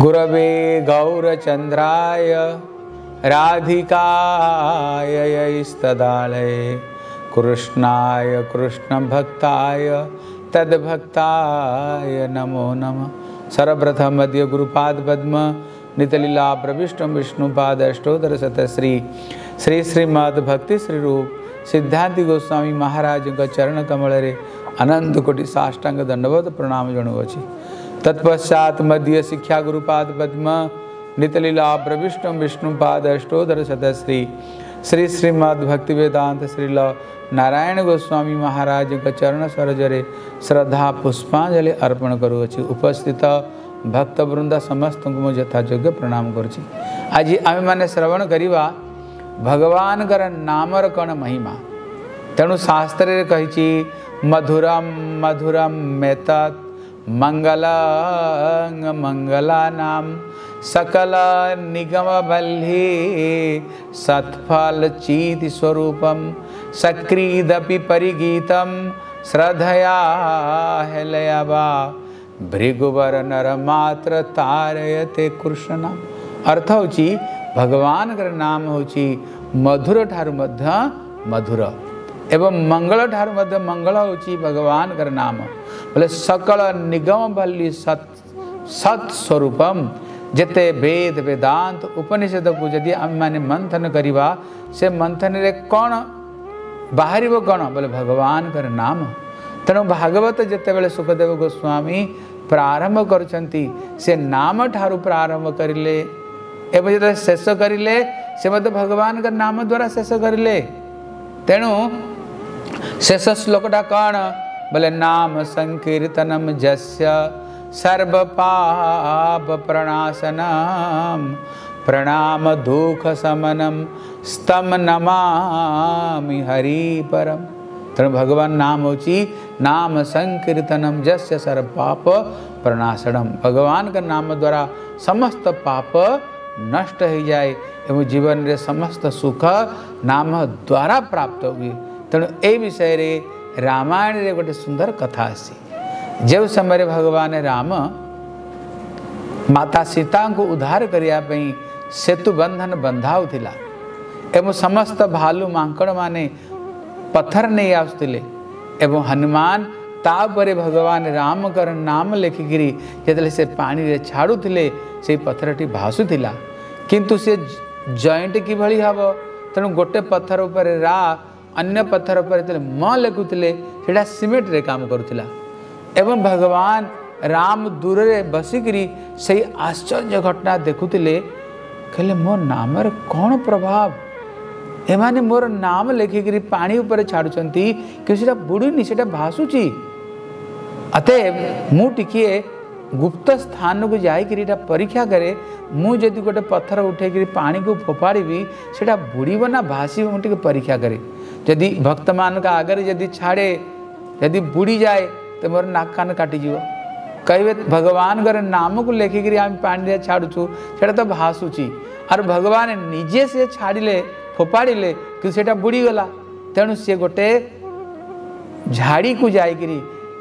गुरवे गौरचंद्राय राधिकाय इस्तदालये कृष्णाय कृष्णभक्ताय तद्भक्ताय नमो नमः। सर्वप्रथम अद्य गुरुपाद पद्म नितलीला प्रविष्टं विष्णुपाद अष्टोत्तर शत श्री श्रीमद् भक्ति श्री रूप सिद्धांति गोस्वामी महाराज का चरण कमल रे अनंत कोटि साष्टांग दंडवत प्रणाम जणुअछि। तत्पश्चात मध्य शिक्षा गुरुपाद पद्म नितलीला प्रविष्टं विष्णुपाद अष्टोत्तर शत श्री श्रीमद् भक्ति वेदांत श्रील नारायण गोस्वामी महाराज का चरण सरोज रे श्रद्धा पुष्पांजलि अर्पण करूछि। उपस्थित भक्तवृंदा समस्त को यथायोग्य प्रणाम करुँची। आज आम मैंने श्रवण करवा भगवान नामर कण महिमा। तेणु शास्त्र कही मधुरम मधुरम मेतत् मंगलं मंगलानां सकल निगम बल्हे सत्फल चीति स्वरूपम सक्रीदपि परिगीतम श्रद्धया हेलया वा भृगुवर नरमात्र तारयते कृष्ण। अर्थ होची भगवान कर नाम होची मधुर ठार मध्य मधुर एवं मंगल ठार मध्य मंगल होची भगवान कर नाम। बोले सकल निगम भल्ली सत सत स्वरूपम। जिते वेद वेदांत उपनिषद को यदि आम मैंने मंथन करवा से मंथन रे कौन बाहर कौन बोले भगवान कर नाम। तेणु भागवत जितेबले सुखदेव गोस्वामी प्रारंभ करछंती से नाम ठारू प्रारंभ करिले एवं जो शेष करिले से मत भगवान का नाम द्वारा शेष करिले। तेणु शेष श्लोकटा कौन बोले नाम संकीर्तनम जस्य सर्व पाप प्रणाशनम प्रणाम दुख समनम स्तम नमामि हरिपरम। तेणु भगवान नाम होची नाम संकीर्तनम जस्य सर्व पाप प्रणाशनम। भगवान का नाम द्वारा समस्त पाप नष्ट हो जाए एवं जीवन रे समस्त सुख नाम द्वारा प्राप्त हुए। तेणु ए विषय रे रामायण रे गोटे सुंदर कथा आसी। जो समय भगवान राम माता सीता को उद्धार करिया पई सेतु बंधन बंधाउथिला एवं समस्त भालू मांकड़ माने पत्थर नहीं आसुले एवं हनुमान तापर भगवान राम कर नाम लेखिकी जिते से पानी रे छाड़ुले से पत्थरटी भासुला किंतु से जॉइंट कि भली हम। तेणु गोटे पत्थर उपर रा अन्य पत्थर उपर म लेखुले से सीमेंट रे काम करुला एवं भगवान राम दूर रे बसिकी से आश्चर्य घटना देखुले कहले मो नाम रे कौन प्रभाव एमाने मोर नाम लेखिकी पानी उपर छाड़ुंट कि बुड़ूनी से भासुची। अतएव मु टिकिए गुप्त स्थान को जाकर परीक्षा करे मुझे गोटे पत्थर उठेक पानी को फोपाड़ी से बुड़बना भासी मुझे परीक्षा करे यदि भक्त मान आगे यदि छाड़े यदि बुड़ी जाए तो मोर नाक कान काटिज कहे भगवान नाम को लेखिकी आम पानी छाड़ुचु से तो भासुची और भगवान निजे से छाड़े फोपाड़े कि से बुड़ीगला। तेणु सी गोटे झाड़ी को जाकरी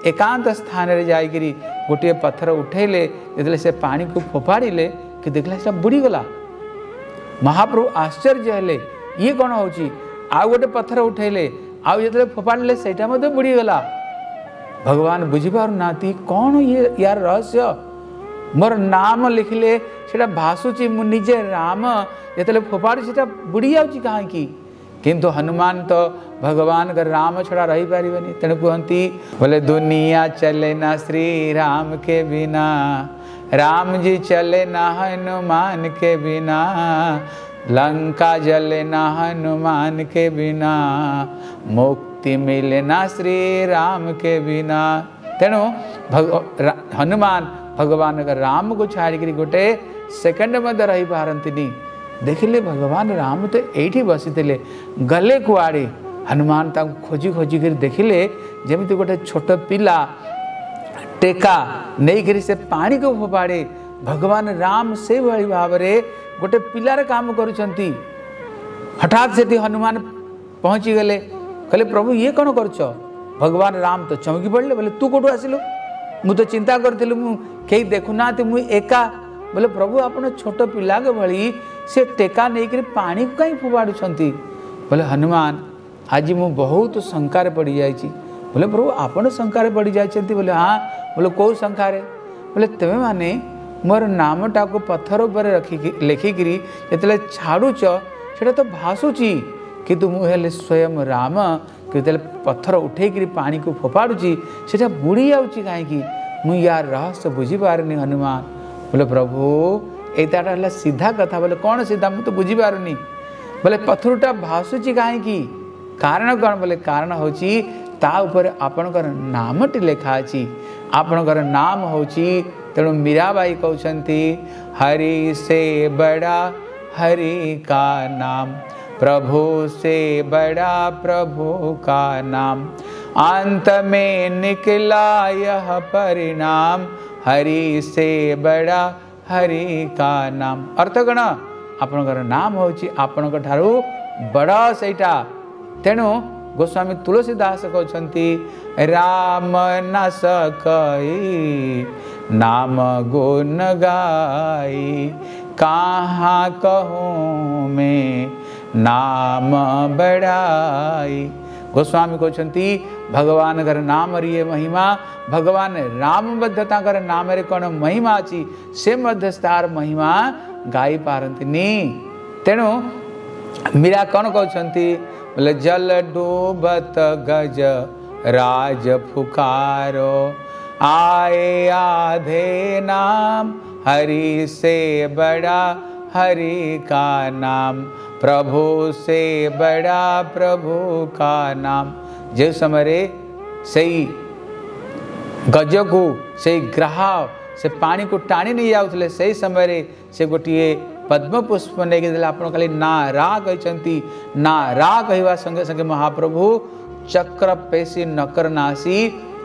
एकांत स्थान रे जाकरी गोटे पत्थर उठेले जितने से पानी को फोपाड़े कि देखला से बुड़ीगला। महाप्रभु आश्चर्य हेले ये कौन होची आउ गोटे पत्थर उठेले आउ जितने फोपाड़े सेटा मते बुड़ीगला। भगवान बुझीपार नाती कौन ये यार रहस्य मोर नाम लिखले से भासुची मु निजे राम जिते फोपाड़ी से बुड़ी जाऊँगी कहीं किंतु हनुमान तो भगवान का राम छड़ा रही पारे। तेणु कहती बोले दुनिया चले ना श्री राम के बिना राम जी चले ना हनुमान के बिना लंका जले ना हनुमान के बिना मुक्ति मिले ना श्री राम के बिना। तेणु हनुमान भगवान का राम को छाड़ी गोटे सेकेंड मध्य रही पारती देखिले भगवान राम तो ये बसी थे गले कुआड़े हनुमान खोजी खोजिकी देखिले जमी गोटे छोट पिला टेका नहीं से पानी को फोपाड़े भगवान राम से भाव रे गोटे पिलार काम करुँच हठात से हनुमान पहुँची गले कहले प्रभु ये कौन करछ। भगवान राम तो चौंकी पड़े बोले तू कौटू आसिलु मु तो चिंता करी कई देखुना मु एका। बोले प्रभु आपन छोट पिला के भली से टेका नहीं कर पानी कहीं फोपाड़ुंट। बोले हनुमान आज मु बहुत शंकार पड़ जा। बोले प्रभु आपन शंकार पड़ जा। बोले हाँ। बोले कौ शंकार। बोले तुम्हें माने मोर नामटा को पत्थर उपर लिखिक जिते छाड़ुच से तो भासुची किंतु मुझे स्वयं राम कितने पत्थर उठेक पानी को फोपाड़ी से बुड़ी जाऊँगी कहीं मुई यार रहस्य बुझीपारे हनुमान। बोले प्रभु यहाँ सीधा कथा। बोले कौन सीधा मुझे तो बुझीपारुनि। बोले पत्थरटा भासुची कहीं कारण कौन। बोले कारण हूँ तापर आपणकर नामटी लिखाई आपणकर नाम हूँ तेणु मीराबाई कहते हरि से बड़ा हरि का नाम प्रभु से बड़ा प्रभु का नाम अंत में निकला यह परिणाम हरि से बड़ा हरि का नाम। अर्थ कण आपणकर नाम हूँ आपण ठारू बड़ा सेटा। तेणु गोस्वामी तुलसीदास कहते राम ना सकई नाम गुण गाई कहाँ कहूँ मैं नाम बढ़ाई। गोस्वामी कहते भगवान कर नाम रे महिमा भगवान राम बद्धता कर नाम रे कौन महिमा अच्छी से मध्य तार महिमा गाई पारंतनी। तेणु मीरा कौन कहते। बोले जल डूबत गज राज फुकारो आए आधे नाम हरि से बड़ा हरि का नाम प्रभु से बड़ा प्रभु का नाम। जो समय सही गज को सही ग्राह से पानी को टाणी नहीं जाऊले सही समय से गोटे पद्मपुष्प नहीं आप खाली ना रा कहते। ना रा कहवा संगे संगे महाप्रभु चक्र पेशी नकर नासी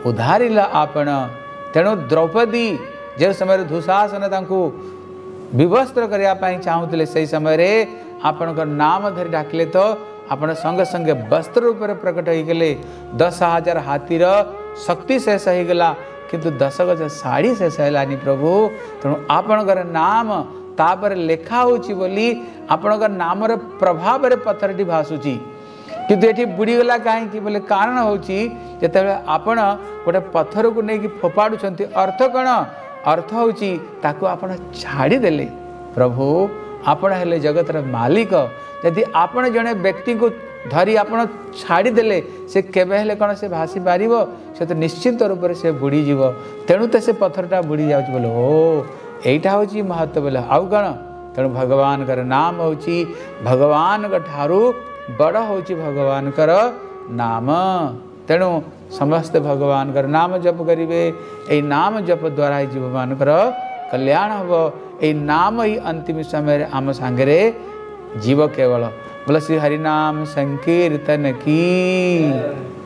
उधारिला आपण। तेणु द्रौपदी जो समय दुशासन विवस्त्र करने चाहूले से समय आपण नाम धरी डाकिले तो आपण संगे संगे वस्त्र रूप से प्रकट हो गले। 10,000 हाथीर शक्ति शेष होगा किंतु 10 गज शाढ़ी शेष है प्रभु। तेणु आपण नाम तापर लिखा होली आपण नाम प्रभाव पत्थर टी भासुची किंतु ये बुड़ीगला कहीं। बोले कारण हूँ जिते आपण गोटे पत्थर को लेकिन फोपाड़ुंट। अर्थ कौन। अर्थ हूँ ताकू आपण छाड़ीदे। प्रभु आपण हेले जगतर मालिक। यदि आपण जड़े व्यक्ति को धरी आपण छाड़ीदे से केवे कौन से भासी पार से तो निश्चित रूप से बुड़ीजी। तेणु तो से पत्थरटा बुड़ी जाऊँ। बोले ओ यहाँ हूँ महत्व। बोले आउ कौन। तेणु भगवान कर नाम हूँ भगवान ठारू बड़ हूँ भगवान कर नाम। तेणु समस्त भगवान कर नाम जप करेंगे। यही नाम जप द्वारा ही जीव मान कल्याण हम। यही नाम ही अंतिम समय आम सांगे जीव केवल। बोले श्री हरिनाम संकीर्तन की।